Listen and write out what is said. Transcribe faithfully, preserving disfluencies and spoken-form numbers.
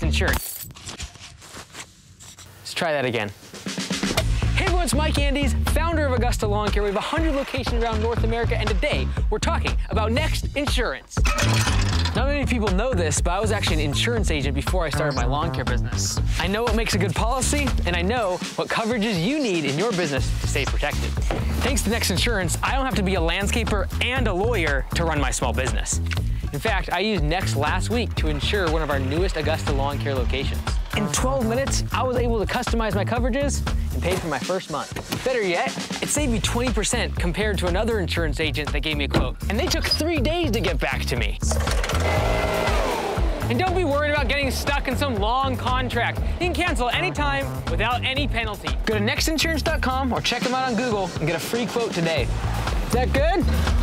Next Insurance. Let's try that again. Hey everyone, it's Mike Andes, founder of Augusta Lawn Care. We have one hundred locations around North America, and today we're talking about Next Insurance. Not many people know this, but I was actually an insurance agent before I started my lawn care business. I know what makes a good policy, and I know what coverages you need in your business to stay protected. Thanks to Next Insurance, I don't have to be a landscaper and a lawyer to run my small business. In fact, I used Next last week to insure one of our newest Augusta Lawn Care locations. In twelve minutes, I was able to customize my coverages and pay for my first month. Better yet, it saved me twenty percent compared to another insurance agent that gave me a quote, and they took three days to get back to me. And don't be worried about getting stuck in some long contract. You can cancel anytime without any penalty. Go to next insurance dot com or check them out on Google and get a free quote today. Is that good?